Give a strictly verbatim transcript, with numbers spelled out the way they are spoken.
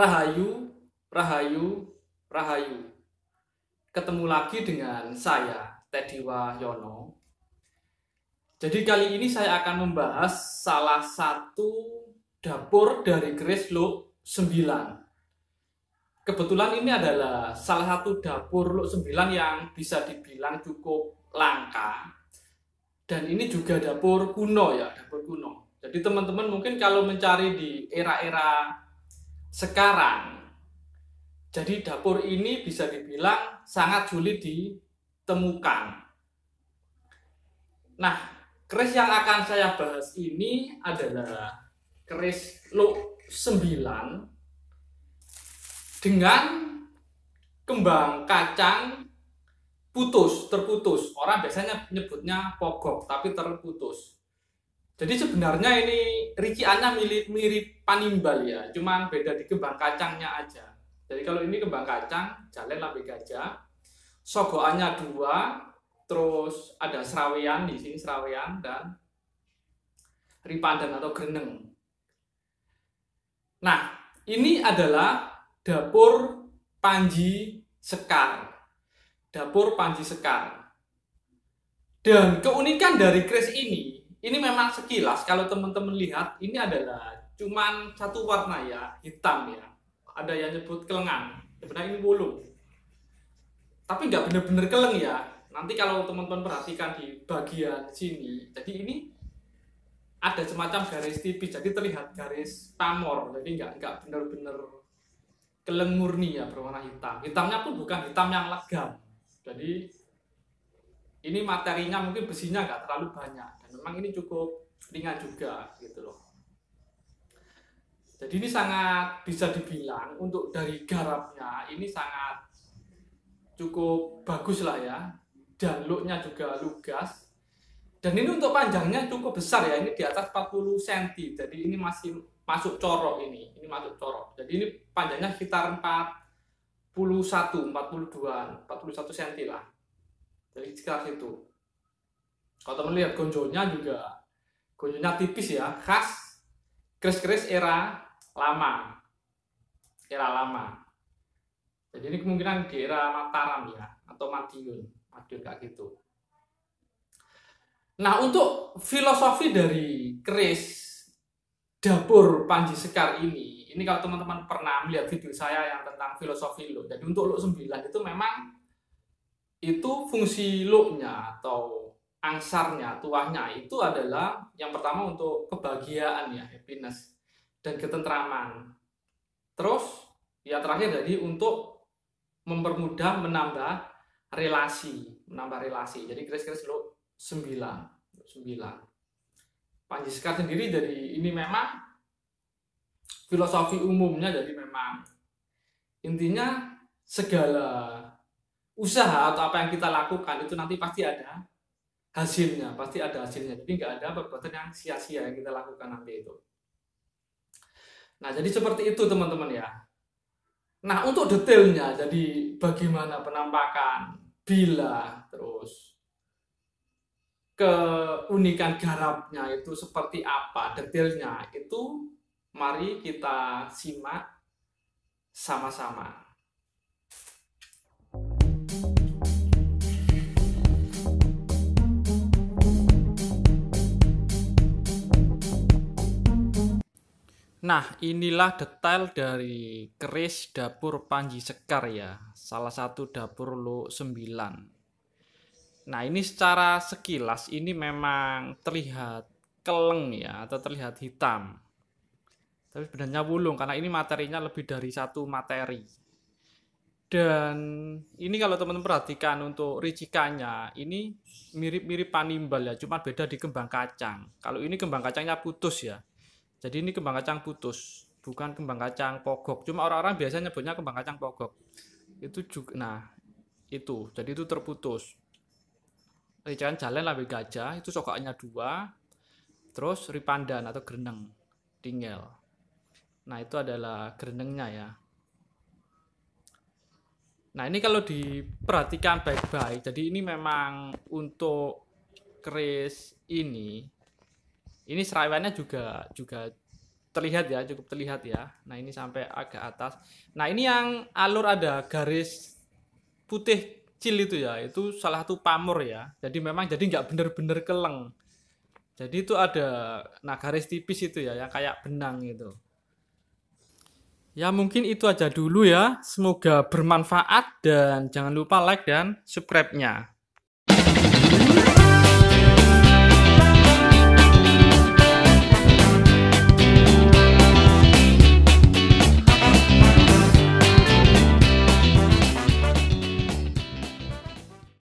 Rahayu, Rahayu, Rahayu. Ketemu lagi dengan saya, Teddy Wahyono. Jadi kali ini saya akan membahas salah satu dapur dari Keris Luk sembilan. Kebetulan ini adalah salah satu dapur Luk sembilan yang bisa dibilang cukup langka. Dan ini juga dapur kuno ya, dapur kuno. Jadi teman-teman mungkin kalau mencari di era-era sekarang, jadi dapur ini bisa dibilang sangat sulit ditemukan. Nah, keris yang akan saya bahas ini adalah keris Luk sembilan dengan kembang kacang putus, terputus. Orang biasanya menyebutnya pogok, tapi terputus. Jadi sebenarnya ini rinciannya mirip-mirip panimbal ya, cuman beda di kembang kacangnya aja. Jadi kalau ini kembang kacang, jalen lambe gajah, sogoannya dua, terus ada serawean di sini, serawean dan ripandan atau greneng. Nah, ini adalah dapur Panji Sekar, dapur Panji Sekar. Dan keunikan dari keris ini, ini memang sekilas kalau teman-teman lihat, ini adalah cuman satu warna ya, hitam ya. Ada yang nyebut kelengan, sebenarnya ini wolu, tapi nggak bener-bener keleng ya. Nanti kalau teman-teman perhatikan di bagian sini, jadi ini ada semacam garis tipis, jadi terlihat garis pamor, jadi nggak nggak bener-bener keleng murni ya, berwarna hitam. Hitamnya pun bukan hitam yang legam, jadi ini materinya mungkin besinya nggak terlalu banyak dan memang ini cukup ringan juga gitu loh. Jadi ini sangat bisa dibilang untuk dari garapnya ini sangat cukup bagus lah ya. Dan looknya juga lugas. Dan ini untuk panjangnya cukup besar ya. Ini di atas empat puluh sentimeter. Jadi ini masih masuk corok ini. Ini masuk corok. Jadi ini panjangnya sekitar empat puluh satu, empat puluh dua, empat puluh satu sentimeter lah. Jadi sekitar situ. Kalau teman lihat gonjolnya juga. Gonjolnya tipis ya. Khas keris-keris era lama, era lama. Jadi ini kemungkinan di era Mataram ya, atau Madiun, Madiun kayak gitu. Nah, untuk filosofi dari keris dapur Panji Sekar ini, ini kalau teman-teman pernah melihat video saya yang tentang filosofi Luk. Jadi untuk Luk sembilan itu memang itu fungsi Luknya atau angsarnya, tuahnya itu adalah yang pertama untuk kebahagiaan ya, happiness dan ketentraman. Terus ya terakhir jadi untuk mempermudah menambah relasi, menambah relasi. Jadi keris-keris Luk sembilan, sembilan. Panji Sekar sendiri jadi ini memang filosofi umumnya, jadi memang intinya segala usaha atau apa yang kita lakukan itu nanti pasti ada hasilnya, pasti ada hasilnya. Jadi nggak ada perbuatan yang sia-sia yang kita lakukan nanti itu. Nah, jadi seperti itu teman-teman ya. Nah, untuk detailnya, jadi bagaimana penampakan, bila, terus keunikan garapnya itu seperti apa, detailnya itu mari kita simak sama-sama. Nah, inilah detail dari keris dapur Panji Sekar ya, salah satu dapur Luk sembilan. Nah, ini secara sekilas ini memang terlihat keleng ya, atau terlihat hitam. Tapi sebenarnya wulung, karena ini materinya lebih dari satu materi. Dan ini kalau teman-teman perhatikan untuk ricikannya, ini mirip-mirip panimbal ya, cuma beda di kembang kacang. Kalau ini kembang kacangnya putus ya. Jadi ini kembang kacang putus, bukan kembang kacang pogok. Cuma orang-orang biasanya nyebutnya kembang kacang pogok. Itu juga, nah itu, jadi itu terputus. Rincian jalen lambe gajah, itu sokokannya dua, terus ripandan atau greneng, tinggal. Nah itu adalah grenengnya ya. Nah ini kalau diperhatikan baik-baik, jadi ini memang untuk keris ini, ini serawannya juga juga terlihat ya, cukup terlihat ya. Nah, ini sampai agak atas. Nah, ini yang alur ada garis putih kecil itu ya, itu salah satu pamor ya. Jadi memang jadi nggak bener-bener keleng. Jadi itu ada, nah garis tipis itu ya, yang kayak benang gitu. Ya mungkin itu aja dulu ya. Semoga bermanfaat dan jangan lupa like dan subscribe-nya.